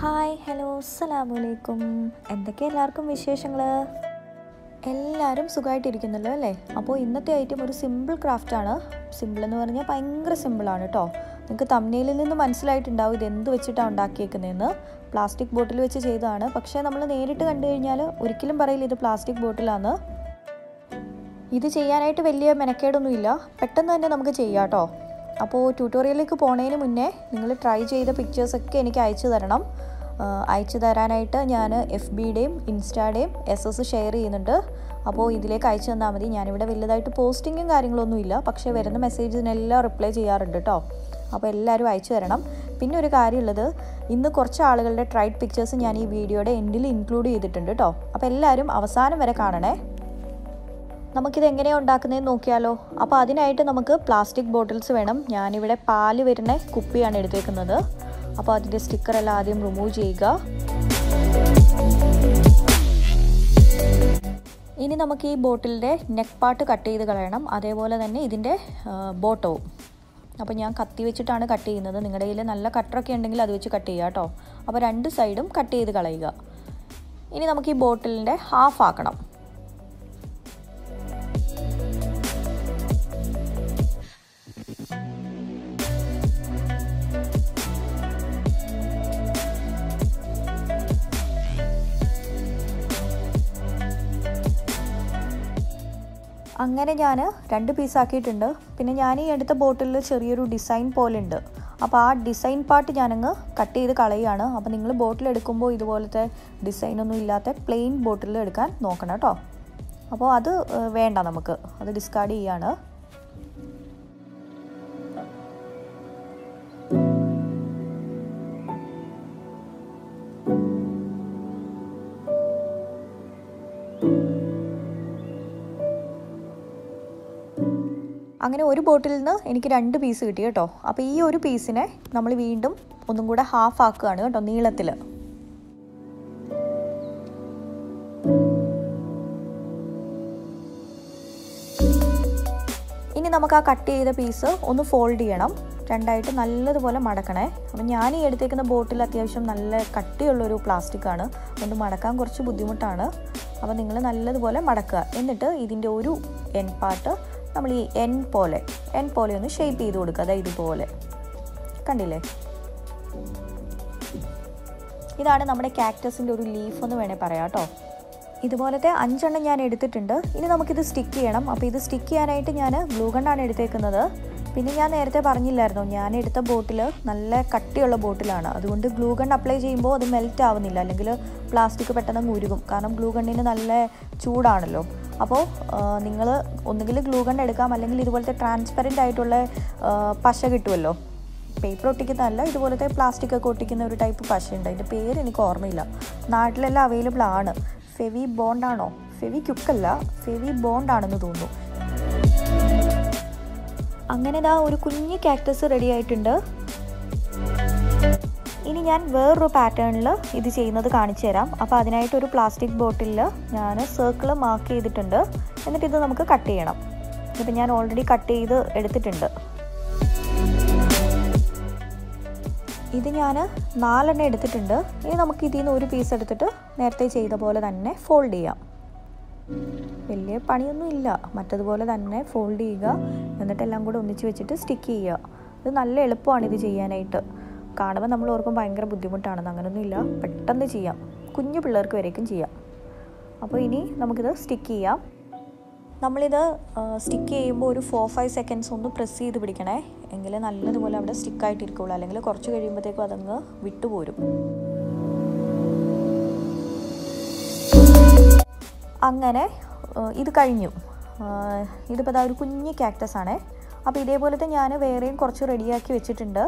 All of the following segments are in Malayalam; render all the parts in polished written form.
ഹായ് ഹലോ അസ്സലാമു അലൈക്കും. എന്തൊക്കെ എല്ലാവർക്കും വിശേഷങ്ങൾ? എല്ലാവരും സുഖമായിട്ടിരിക്കുന്നല്ലോ അല്ലേ? അപ്പോൾ ഇന്നത്തെ ഐറ്റം ഒരു സിമ്പിൾ ക്രാഫ്റ്റാണ്. സിമ്പിളെന്ന് പറഞ്ഞാൽ ഭയങ്കര സിമ്പിളാണ് കേട്ടോ. നിങ്ങൾക്ക് തംബ്നെയിലിൽ നിന്ന് മനസ്സിലായിട്ടുണ്ടാവും ഇതെന്ത് വെച്ചിട്ടാണ് ഉണ്ടാക്കിയേക്കുന്നതെന്ന്. പ്ലാസ്റ്റിക് ബോട്ടിൽ വെച്ച് ചെയ്തതാണ്. പക്ഷേ നമ്മൾ നേരിട്ട് കണ്ടു കഴിഞ്ഞാൽ ഒരിക്കലും പറയില്ല ഇത് പ്ലാസ്റ്റിക് ബോട്ടിലാണ്. ഇത് ചെയ്യാനായിട്ട് വലിയ മെനക്കേടൊന്നുമില്ല, പെട്ടെന്ന് തന്നെ നമുക്ക് ചെയ്യാം കേട്ടോ. അപ്പോൾ ട്യൂട്ടോറിയലിലേക്ക് പോണതിന് മുന്നേ നിങ്ങൾ ട്രൈ ചെയ്ത പിക്ചേഴ്സൊക്കെ എനിക്ക് അയച്ചു തരണം. അയച്ചു തരാനായിട്ട് ഞാൻ FBയുടെയും ഇൻസ്റ്റായുടെയും SS ഷെയർ ചെയ്യുന്നുണ്ട്. അപ്പോൾ ഇതിലേക്ക് അയച്ചു തന്നാൽ മതി. ഞാനിവിടെ വലുതായിട്ട് പോസ്റ്റിങ്ങും കാര്യങ്ങളൊന്നുമില്ല, പക്ഷേ വരുന്ന മെസ്സേജിനെല്ലാം റിപ്ലൈ ചെയ്യാറുണ്ട് കേട്ടോ. അപ്പോൾ എല്ലാവരും അയച്ചു തരണം. പിന്നെ ഒരു കാര്യമുള്ളത്, ഇന്ന് കുറച്ച് ആളുകളുടെ ട്രൈഡ് പിക്ചേഴ്സ് ഞാൻ ഈ വീഡിയോയുടെ എൻഡിൽ ഇൻക്ലൂഡ് ചെയ്തിട്ടുണ്ട് കേട്ടോ. അപ്പോൾ എല്ലാവരും അവസാനം വരെ കാണണേ. നമുക്കിതെങ്ങനെയാണ് ഉണ്ടാക്കുന്നതെന്ന് നോക്കിയാലോ? അപ്പോൾ അതിനായിട്ട് നമുക്ക് പ്ലാസ്റ്റിക് ബോട്ടിൽസ് വേണം. ഞാനിവിടെ പാല് വരുന്ന കുപ്പിയാണ് എടുത്തേക്കുന്നത്. അപ്പോൾ അതിൻ്റെ സ്റ്റിക്കറെല്ലാം ആദ്യം റിമൂവ് ചെയ്യുക. ഇനി നമുക്ക് ഈ ബോട്ടിലിൻ്റെ നെക്ക് പാർട്ട് കട്ട് ചെയ്ത് കളയണം, അതേപോലെ തന്നെ ഇതിൻ്റെ ബോട്ടവും. അപ്പോൾ ഞാൻ കത്തി വെച്ചിട്ടാണ് കട്ട് ചെയ്യുന്നത്. നിങ്ങളുടെ കയ്യിൽ നല്ല കട്ടറൊക്കെ ഉണ്ടെങ്കിൽ അത് വെച്ച് കട്ട് ചെയ്യുക കേട്ടോ. അപ്പോൾ രണ്ട് സൈഡും കട്ട് ചെയ്ത് കളയുക. ഇനി നമുക്ക് ഈ ബോട്ടിലിൻ്റെ ഹാഫ് ആക്കണം. അങ്ങനെ ഞാൻ രണ്ട് പീസാക്കിയിട്ടുണ്ട്. പിന്നെ ഞാൻ ഈ എടുത്ത ബോട്ടിലിൽ ചെറിയൊരു ഡിസൈൻ പോലെ ഉണ്ട്. അപ്പോൾ ആ ഡിസൈൻ പാർട്ട് ഞാനങ്ങ് കട്ട് ചെയ്ത് കളയുകയാണ്. അപ്പോൾ നിങ്ങൾ ബോട്ടിൽ എടുക്കുമ്പോൾ ഇതുപോലത്തെ ഡിസൈനൊന്നും ഇല്ലാത്ത പ്ലെയിൻ ബോട്ടിൽ എടുക്കാൻ നോക്കണം കേട്ടോ. അപ്പോൾ അത് വേണ്ട, നമുക്ക് അത് ഡിസ്കാർഡ് ചെയ്യുകയാണ്. അങ്ങനെ ഒരു ബോട്ടിൽ നിന്ന് എനിക്ക് 2 പീസ് കിട്ടി കേട്ടോ. അപ്പോൾ ഈ ഒരു പീസിനെ നമ്മൾ വീണ്ടും ഒന്നും കൂടെ ഹാഫ് ആക്കുകയാണ് കേട്ടോ, നീളത്തിൽ. ഇനി നമുക്ക് ആ കട്ട് ചെയ്ത പീസ് ഒന്ന് ഫോൾഡ് ചെയ്യണം, രണ്ടായിട്ട് നല്ലതുപോലെ മടക്കണേ. അപ്പം ഞാൻ ഈ എടുത്തേക്കുന്ന ബോട്ടിൽ അത്യാവശ്യം നല്ല കട്ടിയുള്ളൊരു പ്ലാസ്റ്റിക്കാണ്, അതുകൊണ്ട് മടക്കാൻ കുറച്ച് ബുദ്ധിമുട്ടാണ്. അപ്പോൾ നിങ്ങൾ നല്ലതുപോലെ മടക്കുക. എന്നിട്ട് ഇതിൻ്റെ ഒരു എൻ പാർട്ട് നമ്മൾ ഈ എൻ പോലെ ഒന്ന് ഷേപ്പ് ചെയ്ത് കൊടുക്കുക. അതായത് ഇതുപോലെ കണ്ടില്ലേ, ഇതാണ് നമ്മുടെ കാക്ടസിൻ്റെ ഒരു ലീഫ് എന്ന് വേണേൽ പറയാം കേട്ടോ. ഇതുപോലത്തെ 5 ഞാൻ എടുത്തിട്ടുണ്ട്. ഇനി നമുക്കിത് സ്റ്റിക്ക് ചെയ്യണം. അപ്പോൾ ഇത് സ്റ്റിക്ക് ചെയ്യാനായിട്ട് ഞാൻ ഗ്ലൂ ഗണ്ണാണ് എടുത്തേക്കുന്നത്. പിന്നെ ഞാൻ നേരത്തെ പറഞ്ഞില്ലായിരുന്നു, ഞാൻ എടുത്ത ബോട്ടിൽ നല്ല കട്ടിയുള്ള ബോട്ടിലാണ്, അതുകൊണ്ട് ഗ്ലൂ ഗൺ അപ്ലൈ ചെയ്യുമ്പോൾ അത് മെൽറ്റ് ആവുന്നില്ല, അല്ലെങ്കിൽ പ്ലാസ്റ്റിക് പെട്ടെന്ന് ഉരുകും. കാരണം ഗ്ലൂ ഗണ്ണിന് നല്ല ചൂടാണല്ലോ. അപ്പോൾ നിങ്ങൾ ഒന്നുകിൽ ഗ്ലൂ ഗൺ എടുക്കാം, അല്ലെങ്കിൽ ഇതുപോലത്തെ ട്രാൻസ്പെറൻ്റ് ആയിട്ടുള്ള പശ കിട്ടുമല്ലോ, പേപ്പർ ഒട്ടിക്കുന്നതല്ല, ഇതുപോലത്തെ പ്ലാസ്റ്റിക് ഒക്കെ ഒട്ടിക്കുന്ന ഒരു ടൈപ്പ് പശയുണ്ട്. അതിൻ്റെ പേര് എനിക്ക് ഓർമ്മയില്ല, നാട്ടിലെല്ലാം അവൈലബിൾ ആണ്. ഫെവി ബോണ്ടാണോ? ഫെവി ക്യുക്കല്ല, ഫെവി ബോണ്ടാണെന്ന് തോന്നുന്നു. അങ്ങനെ ദാ ഒരു കുഞ്ഞ് കാക്ടസ് റെഡി ആയിട്ടുണ്ട്. ഇനി ഞാൻ വേറൊരു പാറ്റേണിൽ ഇത് ചെയ്യുന്നത് കാണിച്ചു തരാം. അപ്പോൾ അതിനായിട്ടൊരു പ്ലാസ്റ്റിക് ബോട്ടിലിൽ ഞാൻ സർക്കിൾ മാർക്ക് ചെയ്തിട്ടുണ്ട്. എന്നിട്ട് ഇത് നമുക്ക് കട്ട് ചെയ്യണം. ഇതിപ്പോൾ ഞാൻ ഓൾറെഡി കട്ട് ചെയ്ത് എടുത്തിട്ടുണ്ട്. ഇത് ഞാൻ 4 എടുത്തിട്ടുണ്ട്. ഇനി നമുക്ക് ഇതിൽ നിന്ന് ഒരു പീസ് എടുത്തിട്ട് നേരത്തെ ചെയ്ത പോലെ തന്നെ ഫോൾഡ് ചെയ്യാം. വലിയ പണിയൊന്നുമില്ല, മറ്റതുപോലെ തന്നെ ഫോൾഡ് ചെയ്യുക. എന്നിട്ടെല്ലാം കൂടെ ഒന്നിച്ച് വെച്ചിട്ട് സ്റ്റിക്ക് ചെയ്യുക. ഇത് നല്ല എളുപ്പമാണ് ഇത് ചെയ്യാനായിട്ട്. കാണുമ്പോൾ നമ്മൾ ഓർക്കും ഭയങ്കര ബുദ്ധിമുട്ടാണെന്ന്, അങ്ങനെയൊന്നുമില്ല, പെട്ടെന്ന് ചെയ്യാം. കുഞ്ഞു പിള്ളേർക്ക് വരേക്കും ചെയ്യാം. അപ്പോൾ ഇനി നമുക്കിത് സ്റ്റിക്ക് ചെയ്യാം. നമ്മളിത് സ്റ്റിക്ക് ചെയ്യുമ്പോൾ ഒരു 4-5 സെക്കൻഡ്സ് ഒന്ന് പ്രസ് ചെയ്ത് പിടിക്കണേ, എങ്കിലേ നല്ലതുപോലെ അവിടെ സ്റ്റിക്കായിട്ടിരിക്കുള്ളൂ. അല്ലെങ്കിൽ കുറച്ച് കഴിയുമ്പോഴത്തേക്കും അതങ്ങ് വിട്ടുപോരും. അങ്ങനെ ഇത് കഴിഞ്ഞു. ഇതിപ്പോൾ അതാ ഒരു കുഞ്ഞ് കാക്ടസ് ആണേ. അപ്പോൾ ഇതേപോലത്തെ ഞാൻ വേറെയും കുറച്ച് റെഡിയാക്കി വെച്ചിട്ടുണ്ട്.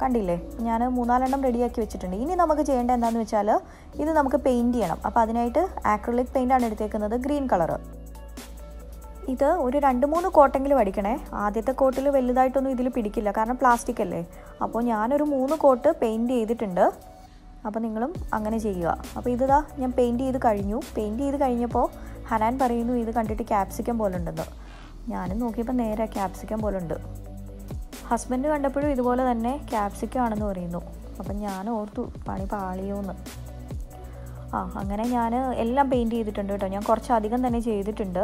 കണ്ടില്ലേ, ഞാൻ 3-4 റെഡിയാക്കി വെച്ചിട്ടുണ്ട്. ഇനി നമുക്ക് ചെയ്യേണ്ട എന്താണെന്ന് വെച്ചാൽ ഇത് നമുക്ക് പെയിൻറ്റ് ചെയ്യണം. അപ്പോൾ അതിനായിട്ട് ആക്രിലിക് പെയിൻ്റാണ് എടുത്തേക്കുന്നത്, ഗ്രീൻ കളറ്. ഇത് ഒരു 2-3 കോട്ടെങ്കിലും അടിക്കണേ. ആദ്യത്തെ കോട്ടിൽ വലുതായിട്ടൊന്നും ഇതിൽ പിടിക്കില്ല, കാരണം പ്ലാസ്റ്റിക് അല്ലേ. അപ്പോൾ ഞാനൊരു 3 കോട്ട് പെയിൻറ്റ് ചെയ്തിട്ടുണ്ട്. അപ്പോൾ നിങ്ങളും അങ്ങനെ ചെയ്യുക. അപ്പോൾ ഇതാ ഞാൻ പെയിൻറ്റ് ചെയ്ത് കഴിഞ്ഞു. പെയിൻറ്റ് ചെയ്ത് കഴിഞ്ഞപ്പോൾ ഹനാൻ പറയുന്നു ഇത് കണ്ടിട്ട് ക്യാപ്സിക്കം പോലെ ഉണ്ടെന്ന്. ഞാനും നോക്കിയപ്പോൾ നേരെ ക്യാപ്സിക്കം പോലെ ഉണ്ട്. ഹസ്ബൻഡ് കണ്ടപ്പോഴും ഇതുപോലെ തന്നെ ക്യാപ്സിക്കം ആണെന്ന് പറയുന്നു. അപ്പം ഞാൻ ഓർത്തു പണി പാളിയോന്ന്. അങ്ങനെ ഞാൻ എല്ലാം പെയിൻറ്റ് ചെയ്തിട്ടുണ്ട് കേട്ടോ, ഞാൻ കുറച്ചധികം തന്നെ ചെയ്തിട്ടുണ്ട്.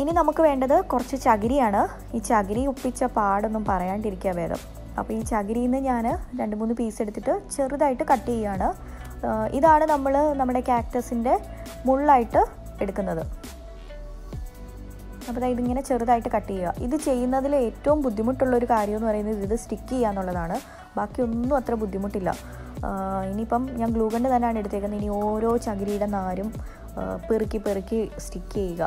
ഇനി നമുക്ക് വേണ്ടത് കുറച്ച് ചകിരിയാണ്. ഈ ചകിരി ഒപ്പിച്ച പാടൊന്നും പറയാണ്ടിരിക്കുക വേദം. അപ്പോൾ ഈ ചകിരിയിൽ നിന്ന് ഞാൻ 2-3 പീസ് എടുത്തിട്ട് ചെറുതായിട്ട് കട്ട് ചെയ്യുകയാണ്. ഇതാണ് നമ്മുടെ കാക്ടസിൻ്റെ മുള്ളായിട്ട് എടുക്കുന്നത്. അപ്പോൾ ഇതിങ്ങനെ ചെറുതായിട്ട് കട്ട് ചെയ്യുക. ഇത് ചെയ്യുന്നതിൽ ഏറ്റവും ബുദ്ധിമുട്ടുള്ളൊരു കാര്യം എന്ന് പറയുന്നത് ഇത് സ്റ്റിക്ക് ചെയ്യുക എന്നുള്ളതാണ്. ബാക്കിയൊന്നും അത്ര ബുദ്ധിമുട്ടില്ല. ഇനിയിപ്പം ഞാൻ ഗ്ലൂ ഗണ്ണ് തന്നെയാണ് എടുത്തേക്കുന്നത്. ഇനി ഓരോ ചകിരിയുടെ നാരും പെറുക്കി പെറുക്കി സ്റ്റിക്ക് ചെയ്യുക,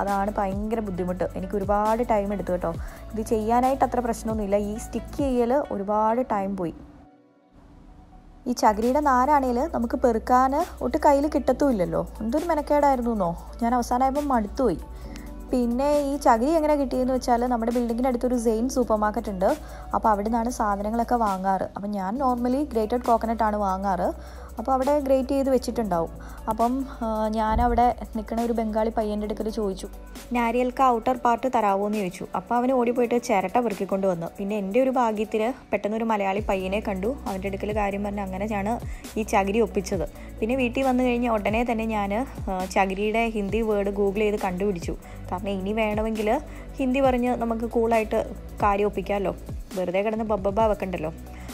അതാണ് ഭയങ്കര ബുദ്ധിമുട്ട്. എനിക്ക് ഒരുപാട് ടൈം എടുത്തു കേട്ടോ. ഇത് ചെയ്യാനായിട്ട് അത്ര പ്രശ്നമൊന്നുമില്ല, ഈ സ്റ്റിക്ക് ചെയ്യൽ ഒരുപാട് ടൈം പോയി. ഈ ചകിരിയുടെ നാരാണേൽ നമുക്ക് പെറുക്കാൻ ഒട്ട് കയ്യിൽ കിട്ടത്തുമില്ലല്ലോ. എന്തൊരു മെനക്കേടായിരുന്നു എന്നോ, ഞാൻ അവസാനമായപ്പോൾ മടുത്തുപോയി. പിന്നെ ഈ ചകിരി എങ്ങനെ കിട്ടിയെന്ന് വെച്ചാൽ നമ്മുടെ ബിൽഡിങ്ങിനടുത്തൊരു സെയിൻ സൂപ്പർ മാർക്കറ്റ് ഉണ്ട്. അപ്പോൾ അവിടെ നിന്നാണ് സാധനങ്ങളൊക്കെ വാങ്ങാറ്. അപ്പം ഞാൻ നോർമലി ഗ്രേറ്റഡ് കോക്കനട്ടാണ് വാങ്ങാറ്. അപ്പോൾ അവിടെ ഗ്രേറ്റ് ചെയ്ത് വെച്ചിട്ടുണ്ടാവും. അപ്പം ഞാനവിടെ നിൽക്കണ ഒരു ബംഗാളി പയ്യൻ്റെ അടുക്കൽ ചോദിച്ചു, നാരിയൽക്ക് ഔട്ടർ പാർട്ട് തരാമോ എന്ന് ചോദിച്ചു. അപ്പോൾ അവന് ഓടിപ്പോയിട്ട് ചിരട്ട പെറുക്കിക്കൊണ്ട് വന്നു. പിന്നെ എൻ്റെ ഒരു ഭാഗ്യത്തിൽ പെട്ടെന്നൊരു മലയാളി പയ്യനെ കണ്ടു. അവൻ്റെ അടുക്കൽ കാര്യം പറഞ്ഞ് അങ്ങനെയാണ് ഈ ചകിരി ഒപ്പിച്ചത്. പിന്നെ വീട്ടിൽ വന്നു കഴിഞ്ഞാൽ ഉടനെ തന്നെ ഞാൻ ചകിരിയുടെ ഹിന്ദി വേർഡ് ഗൂഗിൾ ചെയ്ത് കണ്ടുപിടിച്ചു. കാരണം ഇനി വേണമെങ്കിൽ ഹിന്ദി പറഞ്ഞ് നമുക്ക് കൂളായിട്ട് കാര്യം ഒപ്പിക്കാമല്ലോ, വെറുതെ കിടന്ന് ബബ്ബ വെക്കണ്ടല്ലോ.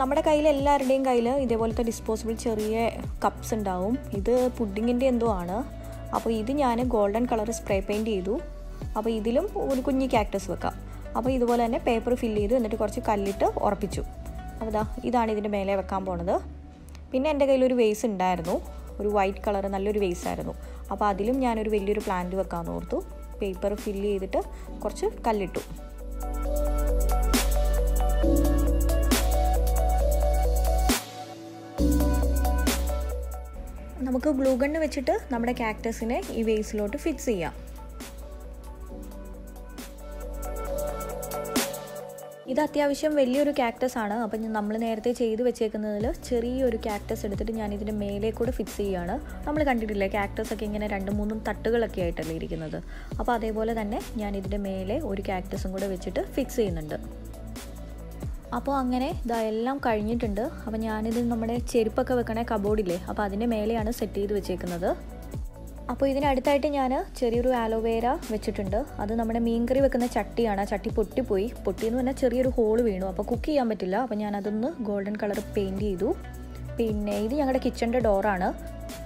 നമ്മുടെ കയ്യിൽ എല്ലാവരുടെയും കയ്യിൽ ഇതേപോലത്തെ ഡിസ്പോസിബിൾ ചെറിയ കപ്സ് ഉണ്ടാവും. ഇത് പുഡിങ്ങിൻ്റെ എന്തോ ആണ്. അപ്പോൾ ഇത് ഞാൻ ഗോൾഡൻ കളർ സ്പ്രേ പെയിൻറ്റ് ചെയ്തു. അപ്പോൾ ഇതിലും ഒരു കുഞ്ഞി കാക്ടസ് വെക്കാം. അപ്പോൾ ഇതുപോലെ തന്നെ പേപ്പർ ഫില്ല് ചെയ്തു, എന്നിട്ട് കുറച്ച് കല്ലിട്ട് ഉറപ്പിച്ചു. അപ്പോൾ ഇതാണ് ഇതിൻ്റെ മേലെ വെക്കാൻ പോണത്. പിന്നെ എൻ്റെ കയ്യിലൊരു വേസ് ഉണ്ടായിരുന്നു, ഒരു വൈറ്റ് കളർ നല്ലൊരു വേസായിരുന്നു. അപ്പോൾ അതിലും ഞാനൊരു വലിയൊരു പ്ലാന്റ് വെക്കാമെന്ന് ഓർത്തു. പേപ്പർ ഫില്ല് ചെയ്തിട്ട് കുറച്ച് കല്ലിട്ടു. നമുക്ക് ഗ്ലൂ ഗണ്ണ് വെച്ചിട്ട് നമ്മുടെ കാക്ടസിനെ ഈ വേസിലോട്ട് ഫിക്സ് ചെയ്യാം. ഇത് അത്യാവശ്യം വലിയൊരു കാക്ടസ് ആണ്. അപ്പം നമ്മൾ നേരത്തെ ചെയ്ത് വെച്ചേക്കുന്നതിൽ ചെറിയൊരു കാക്ടസ് എടുത്തിട്ട് ഞാൻ ഇതിൻ്റെ മേലെ കൂടെ ഫിക്സ് ചെയ്യുകയാണ്. നമ്മൾ കണ്ടിട്ടില്ലേ കാക്ടസ് ഒക്കെ ഇങ്ങനെ 2-3 തട്ടുകളൊക്കെ ആയിട്ടല്ലേ ഇരിക്കുന്നത്. അപ്പോൾ അതേപോലെ തന്നെ ഞാൻ ഇതിൻ്റെ മേലെ ഒരു കാക്ടസും കൂടെ വെച്ചിട്ട് ഫിക്സ് ചെയ്യുന്നുണ്ട്. അപ്പോൾ അങ്ങനെ ഇതെല്ലാം കഴിഞ്ഞിട്ടുണ്ട്. അപ്പോൾ ഞാനിത് നമ്മുടെ ചെരുപ്പൊക്കെ വെക്കണ കബോർഡില്ലേ, അപ്പോൾ അതിൻ്റെ മേലെയാണ് സെറ്റ് ചെയ്ത് വെച്ചേക്കുന്നത്. അപ്പോൾ ഇതിനടുത്തായിട്ട് ഞാൻ ചെറിയൊരു ആലോവേര വെച്ചിട്ടുണ്ട്. അത് നമ്മുടെ മീൻകറി വെക്കുന്ന ചട്ടിയാണ്. ആ ചട്ടി പൊട്ടിപ്പോയി, പൊട്ടിയെന്ന് പറഞ്ഞാൽ ചെറിയൊരു ഹോൾ വീണു. അപ്പോൾ കുക്ക് ചെയ്യാൻ പറ്റില്ല. അപ്പോൾ ഞാനതൊന്ന് ഗോൾഡൻ കളർ പെയിൻറ്റ് ചെയ്തു. പിന്നെ ഇത് ഞങ്ങളുടെ കിച്ചൻ്റെ ഡോറാണ്.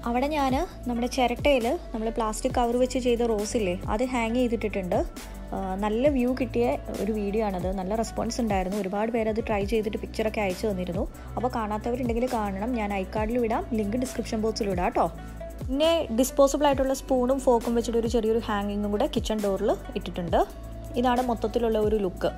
അവിടെ ഞാൻ നമ്മുടെ ചിരട്ടയിൽ നമ്മൾ പ്ലാസ്റ്റിക് കവർ വെച്ച് ചെയ്ത റോസില്ലേ, അത് ഹാങ് ചെയ്തിട്ടിട്ടുണ്ട്. നല്ല വ്യൂ കിട്ടിയ ഒരു വീഡിയോ ആണത്. നല്ല റെസ്പോൺസ് ഉണ്ടായിരുന്നു. ഒരുപാട് പേരത് ട്രൈ ചെയ്തിട്ട് പിക്ചറൊക്കെ അയച്ചു തന്നിരുന്നു. അപ്പോൾ കാണാത്തവരുണ്ടെങ്കിൽ കാണണം. ഞാൻ ഐക്കാർഡിൽ വിടാം, ലിങ്ക് ഡിസ്ക്രിപ്ഷൻ ബോക്സിൽ ഇടാം കേട്ടോ. പിന്നെ ഡിസ്പോസിബിൾ ആയിട്ടുള്ള സ്പൂണും ഫോക്കും വെച്ചിട്ട് ഒരു ചെറിയൊരു ഹാങ്ങിങ്ങും കൂടെ കിച്ചൺ ഡോറിൽ ഇട്ടിട്ടുണ്ട്. ഇതാണ് മൊത്തത്തിലുള്ള ഒരു ലുക്ക്.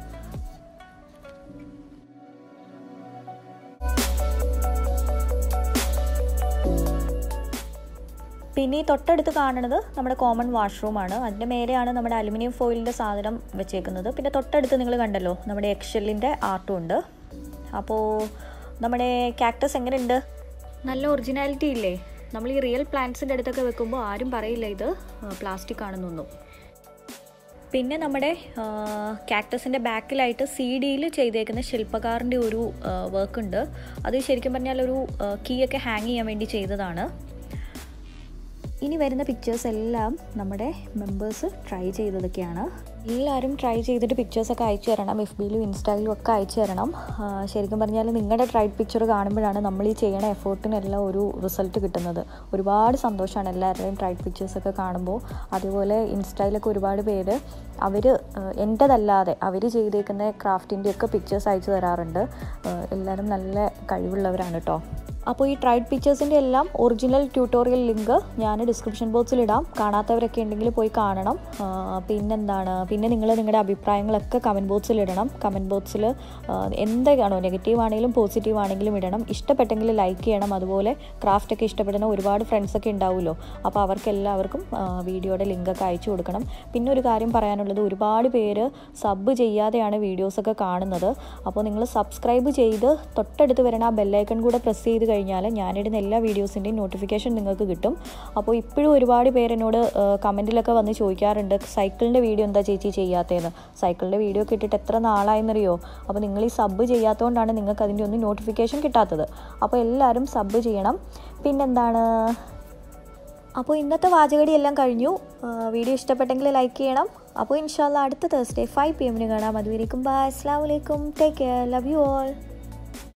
പിന്നെ ഈ തൊട്ടടുത്ത് കാണുന്നത് നമ്മുടെ കോമൺ വാഷ്റൂമാണ്. അതിൻ്റെ മേലെയാണ് നമ്മുടെ അലുമിനിയം ഫോയിലിൻ്റെ സാധനം വെച്ചേക്കുന്നത്. പിന്നെ തൊട്ടടുത്ത് നിങ്ങൾ കണ്ടല്ലോ നമ്മുടെ എക്സെല്ലിൻ്റെ ആർട്ടും ഉണ്ട്. അപ്പോൾ നമ്മുടെ കാക്ടസ് എങ്ങനെയുണ്ട്? നല്ല ഒറിജിനാലിറ്റി ഇല്ലേ? നമ്മൾ ഈ റിയൽ പ്ലാന്റ്സിൻ്റെ അടുത്തൊക്കെ വെക്കുമ്പോൾ ആരും പറയില്ല ഇത് പ്ലാസ്റ്റിക് ആണെന്നൊന്നും. പിന്നെ നമ്മുടെ കാക്ടസിൻ്റെ ബാക്കിലായിട്ട് CD-യിൽ ചെയ്തേക്കുന്ന ശില്പകാരൻ്റെ ഒരു വർക്കുണ്ട്. അത് ശരിക്കും പറഞ്ഞാൽ ഒരു കീ ഒക്കെ ഹാങ് ചെയ്യാൻ വേണ്ടി ചെയ്തതാണ്. ഇനി വരുന്ന പിക്ചേഴ്സ് എല്ലാം നമ്മുടെ മെമ്പേഴ്സ് ട്രൈ ചെയ്തതൊക്കെയാണ്. എല്ലാവരും ട്രൈ ചെയ്തിട്ട് പിക്ചേഴ്സൊക്കെ അയച്ചു തരണം. FBയിലും ഇൻസ്റ്റാഗ്രാമിലും ഒക്കെ അയച്ചു തരണം. ശരിക്കും പറഞ്ഞാൽ നിങ്ങളുടെ ട്രൈഡ് പിക്ചർ കാണുമ്പോഴാണ് നമ്മൾ ഈ ചെയ്യണ എഫേർട്ടിനെല്ലാം ഒരു റിസൾട്ട് കിട്ടുന്നത്. ഒരുപാട് സന്തോഷമാണ് എല്ലാവരുടെയും ട്രൈഡ് പിക്ചേഴ്സൊക്കെ കാണുമ്പോൾ. അതുപോലെ ഇൻസ്റ്റയിലൊക്കെ ഒരുപാട് പേര് അവർ എൻ്റെതല്ലാതെ അവർ ചെയ്തേക്കുന്ന ക്രാഫ്റ്റിൻ്റെയൊക്കെ പിക്ചേഴ്സ് അയച്ചു തരാറുണ്ട്. എല്ലാവരും നല്ല കഴിവുള്ളവരാണ് കേട്ടോ. അപ്പോൾ ഈ ട്രൈഡ് പിക്ചേഴ്സിൻ്റെ എല്ലാം ഒറിജിനൽ ട്യൂട്ടോറിയൽ ലിങ്ക് ഞാൻ ഡിസ്ക്രിപ്ഷൻ ബോക്സിൽ ഇടാം. കാണാത്തവരൊക്കെ ഉണ്ടെങ്കിൽ പോയി കാണണം. പിന്നെ നിങ്ങൾ നിങ്ങളുടെ അഭിപ്രായങ്ങളൊക്കെ കമൻറ്റ് ബോക്സിൽ ഇടണം. കമൻറ്റ് ബോക്സിൽ എന്താണോ നെഗറ്റീവ് ആണെങ്കിലും പോസിറ്റീവ് ആണെങ്കിലും ഇടണം. ഇഷ്ടപ്പെട്ടെങ്കിൽ ലൈക്ക് ചെയ്യണം. അതുപോലെ ക്രാഫ്റ്റൊക്കെ ഇഷ്ടപ്പെടുന്ന ഒരുപാട് ഫ്രണ്ട്സൊക്കെ ഉണ്ടാവുമല്ലോ, അപ്പോൾ അവർക്കെല്ലാവർക്കും വീഡിയോയുടെ ലിങ്കൊക്കെ അയച്ചു കൊടുക്കണം. പിന്നെ ഒരു കാര്യം പറയാനുള്ളത്, ഒരുപാട് പേര് സബ് ചെയ്യാതെയാണ് വീഡിയോസൊക്കെ കാണുന്നത്. അപ്പോൾ നിങ്ങൾ സബ്സ്ക്രൈബ് ചെയ്ത് തൊട്ടടുത്ത് വരുന്ന ആ ബെല്ലൈക്കൺ കൂടെ പ്രസ് ചെയ്ത് കഴിഞ്ഞാൽ ഞാനിടുന്ന എല്ലാ വീഡിയോസിൻ്റെയും നോട്ടിഫിക്കേഷൻ നിങ്ങൾക്ക് കിട്ടും. അപ്പോൾ ഇപ്പോഴും ഒരുപാട് പേരെന്നോട് കമൻറ്റിലൊക്കെ വന്ന് ചോദിക്കാറുണ്ട്, സൈക്കിളിൻ്റെ വീഡിയോ എന്താ ചേച്ചി ചെയ്യാത്തതെന്ന്. സൈക്കിളിൻ്റെ വീഡിയോ കിട്ടിയിട്ട് എത്ര നാളായെന്നറിയോ? അപ്പോൾ നിങ്ങൾ ഈ സബ് ചെയ്യാത്തതുകൊണ്ടാണ് നിങ്ങൾക്ക് അതിൻ്റെ ഒന്നും നോട്ടിഫിക്കേഷൻ കിട്ടാത്തത്. അപ്പോൾ എല്ലാവരും സബ് ചെയ്യണം. പിന്നെന്താണ്, അപ്പോൾ ഇന്നത്തെ വാചകടി എല്ലാം കഴിഞ്ഞു. വീഡിയോ ഇഷ്ടപ്പെട്ടെങ്കിൽ ലൈക്ക് ചെയ്യണം. അപ്പോൾ ഇൻഷാല്ലാ അടുത്ത തേഴ്സ്ഡേ 5 PM കാണാം. അതുവരേക്കും ബൈ. അസ്സലാമു അലൈക്കും. Take care. Love you all.